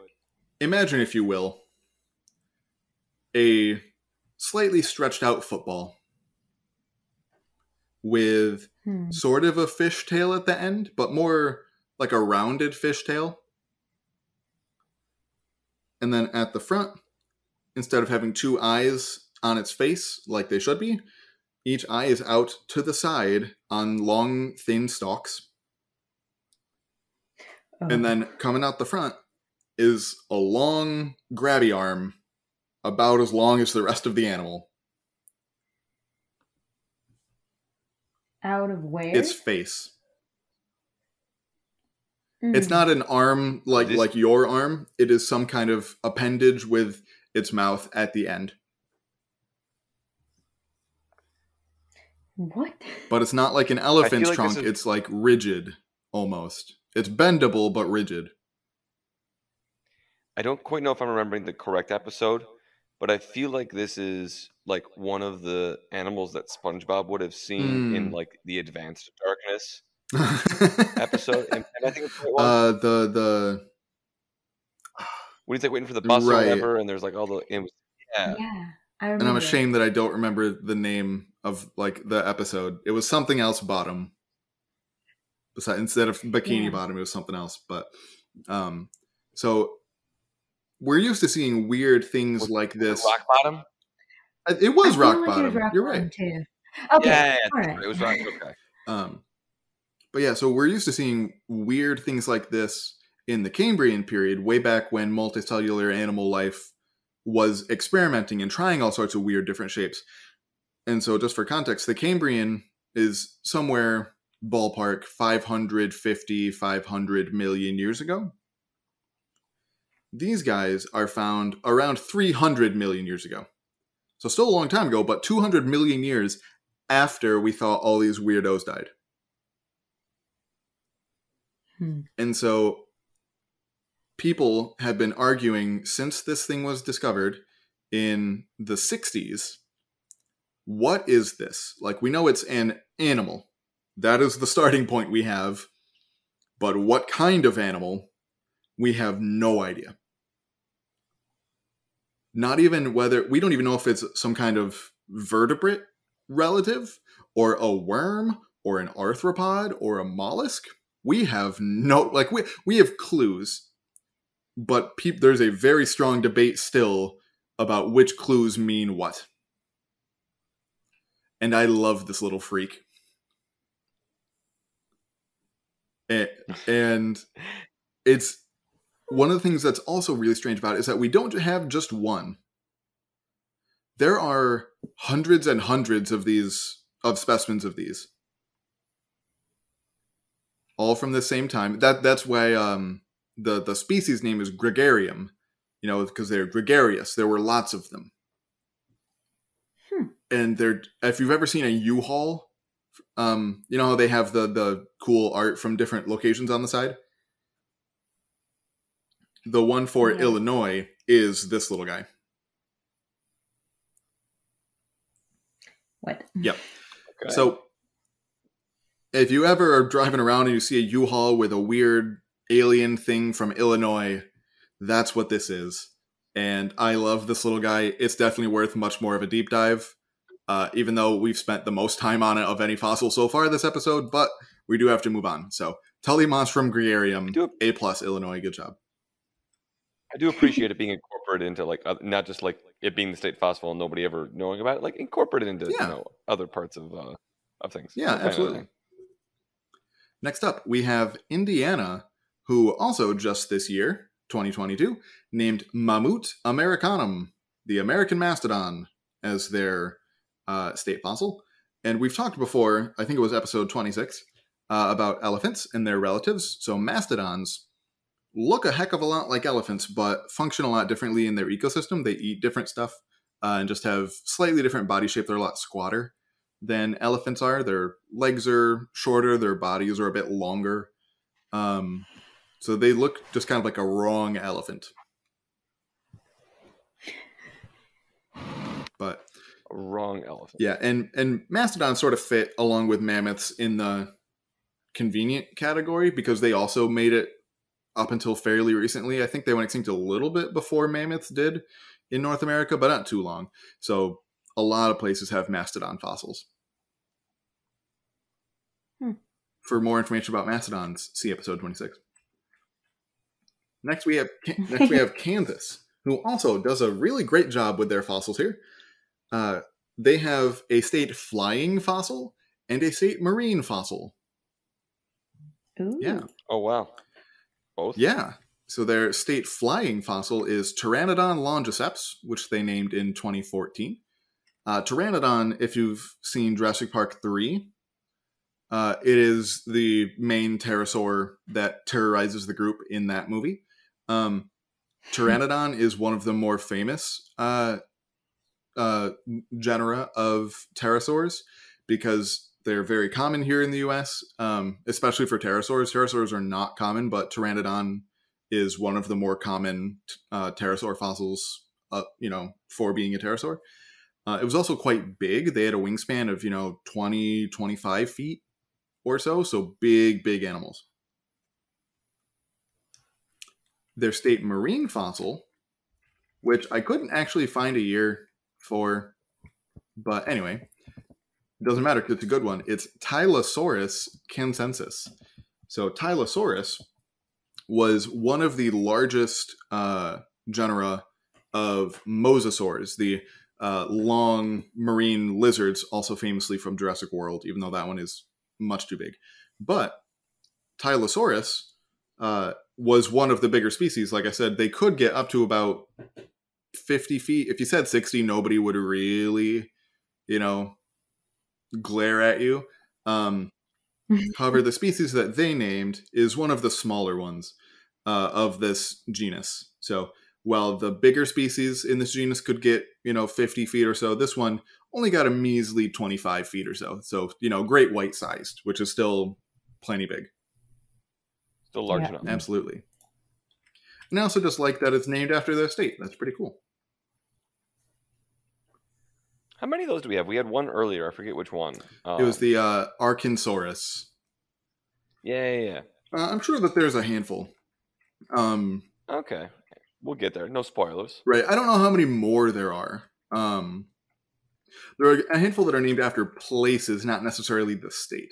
Imagine, if you will, a slightly stretched out football with sort of a fishtail at the end, but more like a rounded fishtail. And then at the front, instead of having two eyes on its face like they should be, each eye is out to the side on long, thin stalks. Oh. And then coming out the front is a long, grabby arm about as long as the rest of the animal. Out of where? Its face. It's not an arm like your arm. It is some kind of appendage with its mouth at the end. What? But it's not like an elephant's trunk. It's like rigid, almost. It's bendable, but rigid. I don't quite know if I'm remembering the correct episode, but I feel like this is like one of the animals that SpongeBob would have seen in like the Advanced Darkness episode, and I think it's the when he's like waiting for the bus or whatever, and there's like all the I remember. And I'm ashamed that I don't remember the name of like the episode. It was something else bottom. Besides, instead of bikini bottom, it was something else. But so we're used to seeing weird things like this. Rock bottom. It was rock bottom. You're right. Too. Okay, all right. It was rock. Okay. But yeah, so we're used to seeing weird things like this in the Cambrian period, way back when multicellular animal life was experimenting and trying all sorts of weird different shapes. And so just for context, the Cambrian is somewhere ballpark 500 million years ago. These guys are found around 300 million years ago. So still a long time ago, but 200 million years after we thought all these weirdos died. And so people have been arguing since this thing was discovered in the 60s, what is this? Like, we know it's an animal. That is the starting point we have. But what kind of animal? We have no idea. Not even whether... We don't even know if it's some kind of vertebrate relative or a worm or an arthropod or a mollusk. We have no... Like, we have clues. But there's a very strong debate still about which clues mean what. And I love this little freak. And it's... One of the things that's also really strange about it is that we don't have just one. There are hundreds and hundreds of these, of specimens of these. All from the same time. That's why the species name is gregarium, you know, because they're gregarious. There were lots of them. And they're, if you've ever seen a U-Haul, you know how they have the cool art from different locations on the side? The one for Illinois is this little guy. What? Yep. Okay. So if you ever are driving around and you see a U-Haul with a weird alien thing from Illinois, that's what this is. And I love this little guy. It's definitely worth much more of a deep dive, even though we've spent the most time on it of any fossil so far this episode, but we do have to move on. So Tullimonstrum gregarium, A+, Illinois. Good job. I do appreciate it being incorporated into, like, not just like it being the state fossil and nobody ever knowing about it, like incorporated into you know, other parts of things. Yeah, absolutely. Next up, we have Indiana, who also just this year, 2022, named Mammut americanum, the American mastodon, as their state fossil. And we've talked before, I think it was episode 26, about elephants and their relatives. So mastodons look a heck of a lot like elephants, but function a lot differently in their ecosystem. They eat different stuff and just have slightly different body shape. They're a lot squatter than elephants are. Their legs are shorter. Their bodies are a bit longer. So they look just kind of like a wrong elephant. But a wrong elephant. Yeah, and mastodons sort of fit along with mammoths in the convenient category because they also made it up until fairly recently. I think they went extinct a little bit before mammoths did in North America, but not too long. So a lot of places have mastodon fossils. For more information about mastodons, see episode 26. Next we have Kansas, who also does a really great job with their fossils here. They have a state flying fossil and a state marine fossil. Ooh. Yeah. Oh, wow. Both? Yeah. So their state flying fossil is Pteranodon longiceps, which they named in 2014. Pteranodon, if you've seen Jurassic Park 3, it is the main pterosaur that terrorizes the group in that movie. Pteranodon is one of the more famous genera of pterosaurs because they're very common here in the U.S., especially for pterosaurs. Pterosaurs are not common, but Pteranodon is one of the more common pterosaur fossils, you know, for being a pterosaur. It was also quite big. They had a wingspan of, you know, 20, 25 feet or so. So big, big animals. Their state marine fossil, which I couldn't actually find a year for, but anyway... Doesn't matter because it's a good one. It's Tylosaurus canchensis. So Tylosaurus was one of the largest genera of mosasaurs, the long marine lizards, also famously from Jurassic World, even though that one is much too big. But Tylosaurus was one of the bigger species. Like I said, they could get up to about 50 feet. If you said 60, nobody would really, you know... glare at you. However, the species that they named is one of the smaller ones of this genus. So While the bigger species in this genus could get, 50 feet or so, this one only got a measly 25 feet or so. So, great white sized, which is still plenty big. Still large enough. Absolutely. And I also just like that it's named after their state. That's pretty cool. How many of those do we have? We had one earlier. I forget which one. It was the Arkansaurus. Yeah. I'm sure that there's a handful. Okay. We'll get there. No spoilers. Right. I don't know how many more there are. There are a handful that are named after places, not necessarily the state.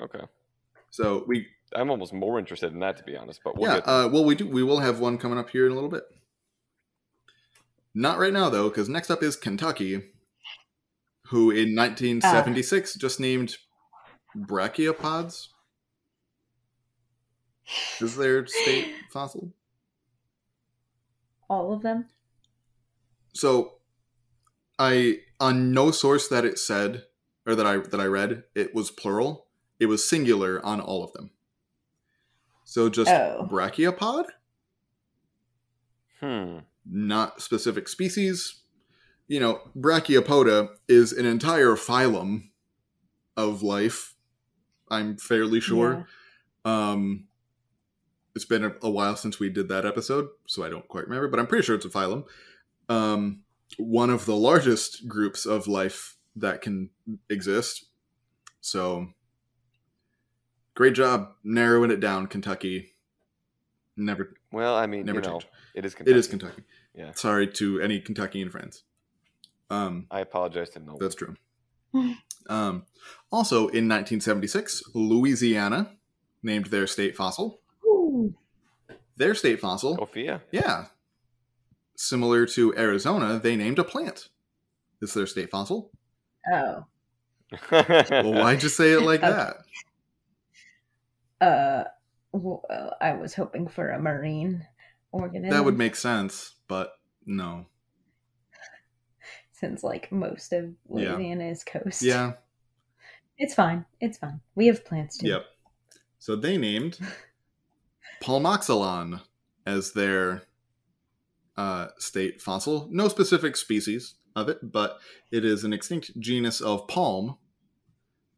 Okay. So I'm almost more interested in that, to be honest. But we'll get there. Well, we will have one coming up here in a little bit. Not right now, though, because next up is Kentucky, who in 1976 just named brachiopods is their state fossil. All of them? So, on no source that it said, or that I read, it was plural. It was singular on all of them. So just brachiopod? Not specific species. Brachiopoda is an entire phylum of life, I'm fairly sure. Yeah. It's been a while since we did that episode, so I don't quite remember, but I'm pretty sure it's a phylum. One of the largest groups of life that can exist. So, great job narrowing it down, Kentucky. Never. Well, I mean, never change. It is Kentucky. It is Kentucky. Yeah. Sorry to any Kentuckian friends. I apologize to no one. That's true. Also, in 1976, Louisiana named their state fossil. Ooh. Their state fossil. Fia. Yeah. Similar to Arizona, they named a plant. It's their state fossil. Oh. Well, why'd you say it like that? Well, I was hoping for a marine organism. That would make sense, but no. Since most of Louisiana is coast. Yeah. It's fine. It's fine. We have plants too. Yep. So they named Palmoxylon as their state fossil. No specific species of it, but it is an extinct genus of palm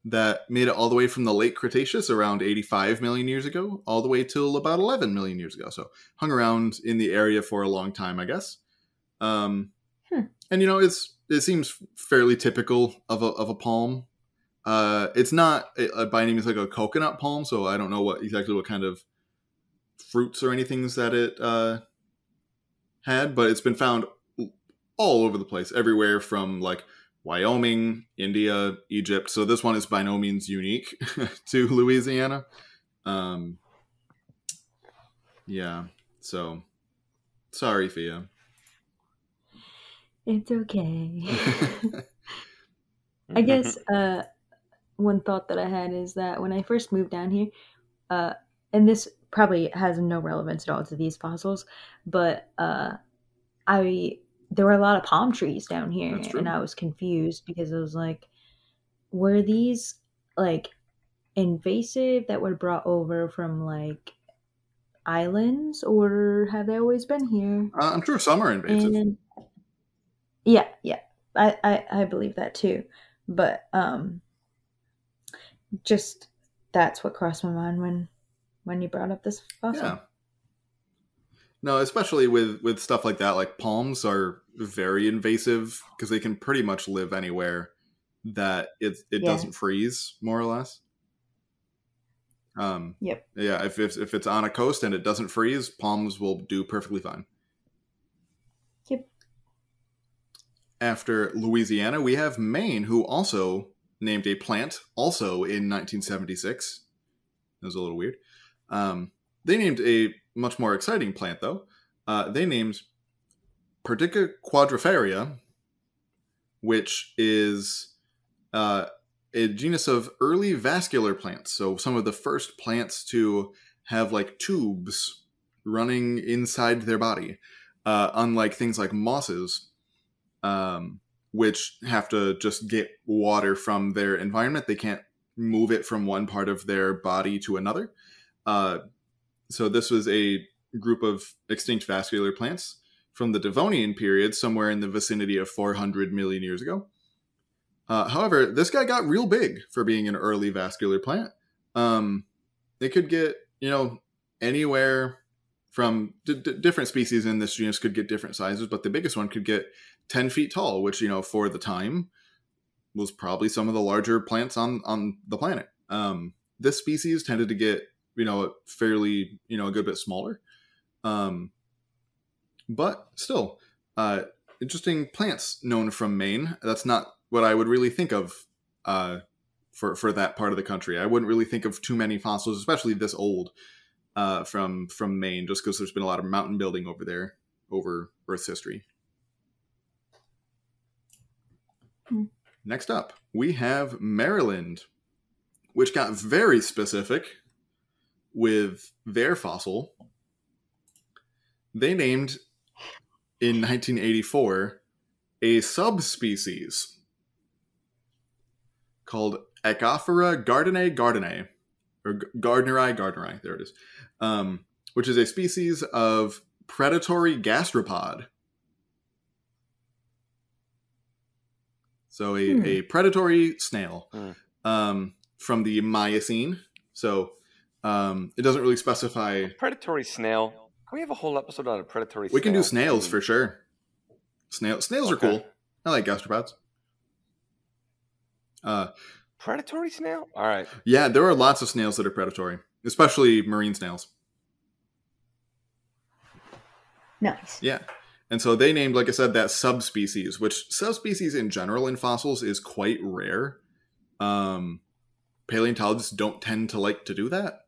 that made it all the way from the late Cretaceous around 85 million years ago all the way till about 11 million years ago. So hung around in the area for a long time, I guess. And, it seems fairly typical of a palm. It's not by any means like a coconut palm, so I don't know exactly what kind of fruits or anything that it had, but it's been found all over the place, everywhere from Wyoming, India, Egypt. So this one is by no means unique to Louisiana. So sorry, Fia. It's okay. I guess one thought that I had is that when I first moved down here, and this probably has no relevance at all to these fossils, but there were a lot of palm trees down here, and I was confused because I was like, were these invasive that were brought over from islands, or have they always been here? I'm sure some are invasive. Yeah. I believe that too. But just that's what crossed my mind when you brought up this fossil. Yeah. No, especially with stuff like that, palms are very invasive because they can pretty much live anywhere that it doesn't freeze, more or less. Yep. Yeah, if it's on a coast and it doesn't freeze, palms will do perfectly fine. Yep. After Louisiana, we have Maine, who also named a plant, also in 1976. That was a little weird. They named a much more exciting plant, though. They named Perdiccas quadriferia, which is a genus of early vascular plants. So some of the first plants to have tubes running inside their body, unlike things like mosses, which have to just get water from their environment. They can't move it from one part of their body to another. So this was a group of extinct vascular plants from the Devonian period, somewhere in the vicinity of 400 million years ago. However, this guy got real big for being an early vascular plant. They could get, you know, anywhere from different species in this genus could get different sizes, but the biggest one could get 10 feet tall, which, you know, for the time was probably some of the larger plants on the planet. This species tended to get, you know, fairly, you know, a good bit smaller. But still, interesting plants known from Maine. That's not what I would really think of for that part of the country. I wouldn't really think of too many fossils, especially this old, from Maine, just because there's been a lot of mountain building over there over Earth's history. Next up, we have Maryland, which got very specific with their fossil. They named, in 1984, a subspecies called Echophora gardneri, or gardneri, there it is, which is a species of predatory gastropod. So a predatory snail from the Miocene. So it doesn't really specify. A predatory snail. We have a whole episode on a predatory snail. We can do snails for sure. Snails are cool. I like gastropods. Predatory snail? All right. Yeah, there are lots of snails that are predatory, especially marine snails. Nice. Yeah. And so they named, like I said, that subspecies, which subspecies in general in fossils is quite rare. Paleontologists don't tend to like to do that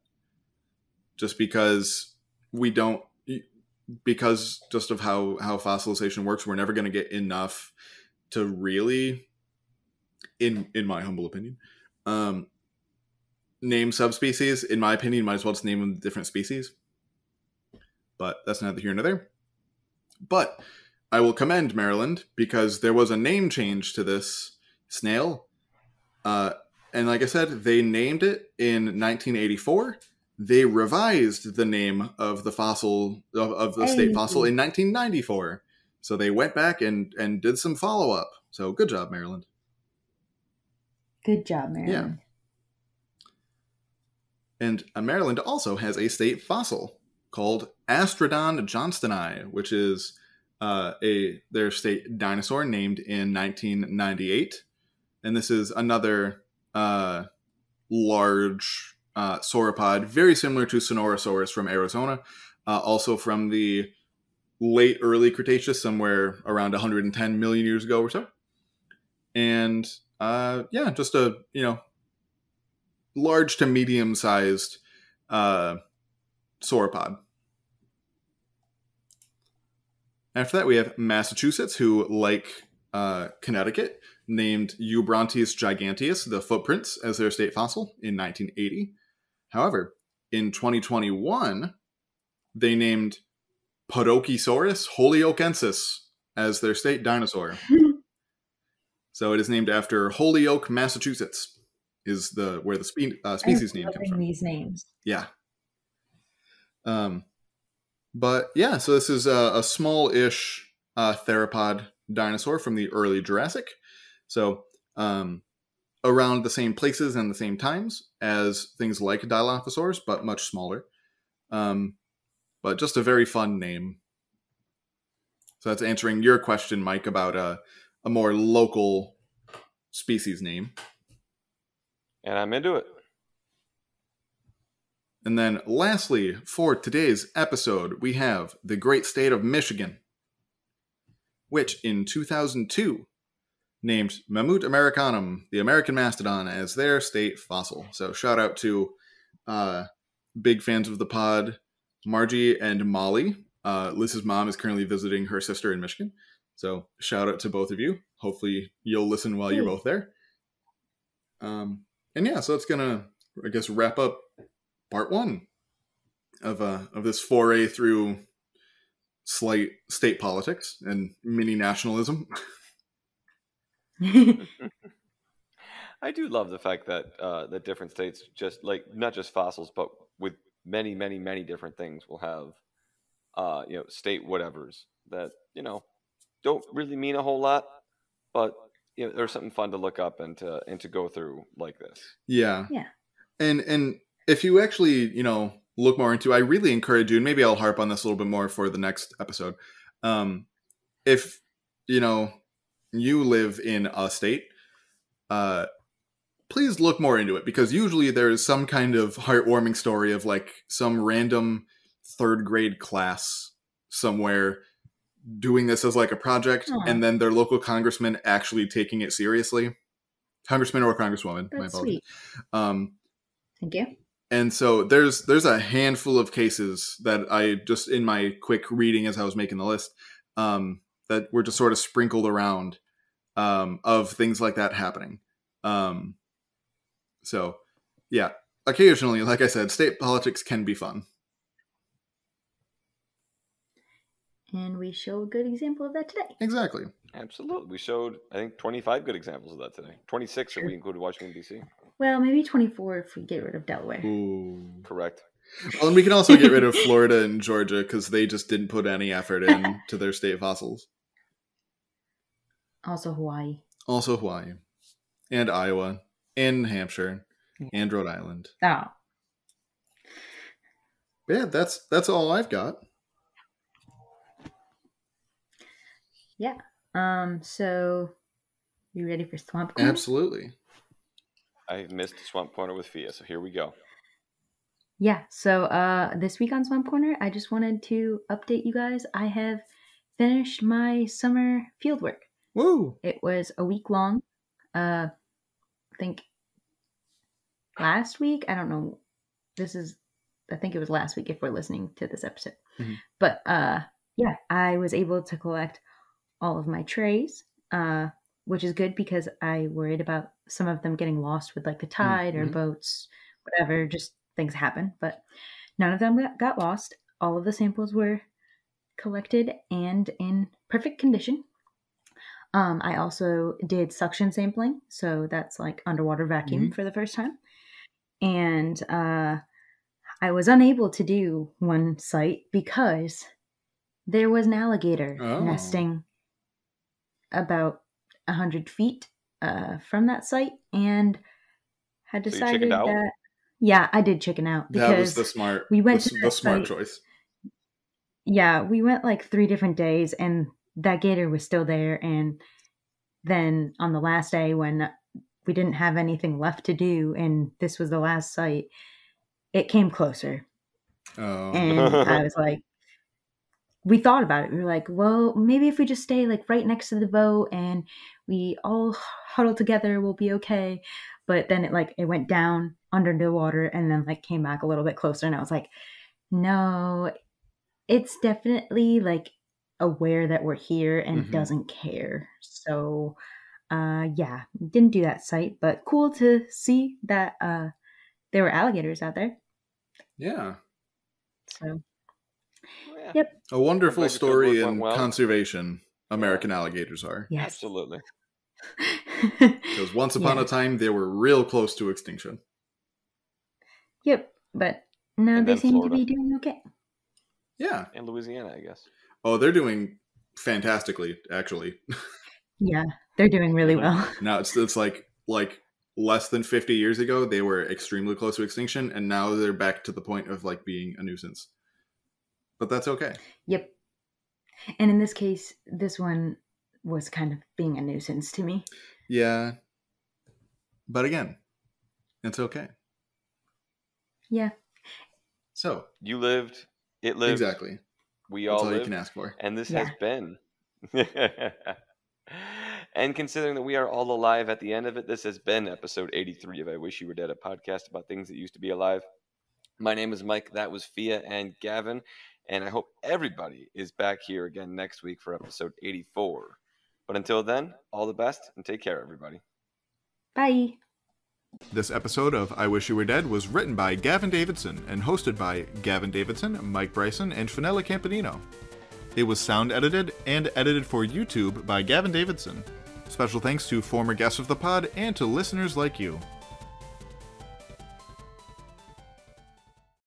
just because we don't. Because just of how fossilization works, we're never going to get enough to really, in my humble opinion, name subspecies. In my opinion, might as well just name them different species. But that's neither here nor there. But I will commend Maryland because there was a name change to this snail. And like I said, they named it in 1984. They revised the name of the fossil of the state fossil in 1994. So they went back and did some follow up. So good job, Maryland. Good job, Maryland. Yeah. And Maryland also has a state fossil called Astrodon johnstoni, which is their state dinosaur named in 1998. And this is another large sauropod, very similar to Sonorosaurus from Arizona, also from the late early Cretaceous, somewhere around 110 million years ago or so. And yeah, just a, you know, large to medium sized sauropod. After that, we have Massachusetts, who, like Connecticut, named Eubrontes giganteus, the footprints, as their state fossil in 1980. However, in 2021, they named Podokesaurus holyokensis as their state dinosaur. So it is named after Holyoke, Massachusetts, is where the species name comes from. These names, yeah. But yeah, so this is a small-ish theropod dinosaur from the early Jurassic. So around the same places and the same times as things like Dilophosaurus, but much smaller. But just a very fun name. So that's answering your question, Mike, about a more local species name. And I'm into it. And then lastly, for today's episode, we have the great state of Michigan, which in 2002 named Mammut americanum, the American mastodon, as their state fossil. So shout out to big fans of the pod, Margie and Molly. Liz's mom is currently visiting her sister in Michigan. So shout out to both of you. Hopefully you'll listen while you're both there. And yeah, so that's going to, I guess, wrap up part one of this foray through slight state politics and mini nationalism. I do love the fact that different states, just like not just fossils, but with many different things will have, state whatevers that, don't really mean a whole lot, but there's something fun to look up and to go through like this. Yeah. Yeah. And if you actually, look more into, I really encourage you, and maybe I'll harp on this a little bit more for the next episode. If, you live in a state, please look more into it, because usually there is some kind of heartwarming story of like some random third grade class somewhere doing this as like a project, and then their local congressman actually taking it seriously. Congressman or congresswoman, that's my apologies. Sweet. Thank you. And so there's a handful of cases that I just, in my quick reading as I was making the list, that were just sort of sprinkled around, of things like that happening. So yeah, occasionally, like I said, state politics can be fun. And we show a good example of that today. Exactly. Absolutely. We showed, I think, 25 good examples of that today. 26 if we included Washington, D.C. Well, maybe 24 if we get rid of Delaware. Ooh. Correct. Well, and we can also get rid of Florida and Georgia, because they just didn't put any effort into their state fossils. Also Hawaii. And Iowa. And New Hampshire. Yeah. And Rhode Island. Oh. Yeah, that's all I've got. Yeah. So you ready for Swamp Corner? Absolutely. I missed Swamp Corner with Fia, so here we go. Yeah. So this week on Swamp Corner, I just wanted to update you guys. I have finished my summer fieldwork. Woo! It was a week long. I think last week. I don't know. I think it was last week if we're listening to this episode. Mm-hmm. But yeah, I was able to collect all of my trays, which is good because I worried about some of them getting lost with like the tide or boats, whatever, just things happen. But none of them got lost. All of the samples were collected and in perfect condition. I also did suction sampling. So that's like underwater vacuum for the first time. And I was unable to do one site because there was an alligator nesting about 100 feet from that site, and had decided that... Yeah, I did chicken out. Because that was the smart choice. Yeah, we went like 3 different days, and that gator was still there. And then on the last day, when we didn't have anything left to do, and this was the last site, it came closer. Oh. And I was like... We thought about it. We were like, well, maybe if we just stay like right next to the boat and we all huddle together, we'll be okay. But then it went down under the water and then like came back a little bit closer. And I was like, no, it's definitely like aware that we're here and doesn't care. So yeah, didn't do that site, but cool to see that there were alligators out there. Yeah. So. Yeah. Yep. A wonderful story in conservation. American alligators are. Yes. Absolutely. Because once upon a time, they were real close to extinction. Yep. But now they seem to be doing okay. Yeah. And Louisiana, I guess. Oh, they're doing fantastically, actually. Yeah. They're doing really well. Now it's like less than 50 years ago, they were extremely close to extinction. And now they're back to the point of like being a nuisance. But that's okay. Yep. And in this case, this one was kind of being a nuisance to me. Yeah. But again, it's okay. Yeah. So. You lived. It lived. Exactly. We all lived. That's all you can ask for. And this has been. And considering that we are all alive at the end of it, this has been episode 83 of I Wish You Were Dead, a podcast about things that used to be alive. My name is Mike. That was Fia and Gavin. And I hope everybody is back here again next week for episode 84. But until then, all the best and take care, everybody. Bye. This episode of I Wish You Were Dead was written by Gavin Davidson and hosted by Gavin Davidson, Mike Bryson, and Fenella Campanino. It was sound edited and edited for YouTube by Gavin Davidson. Special thanks to former guests of the pod and to listeners like you.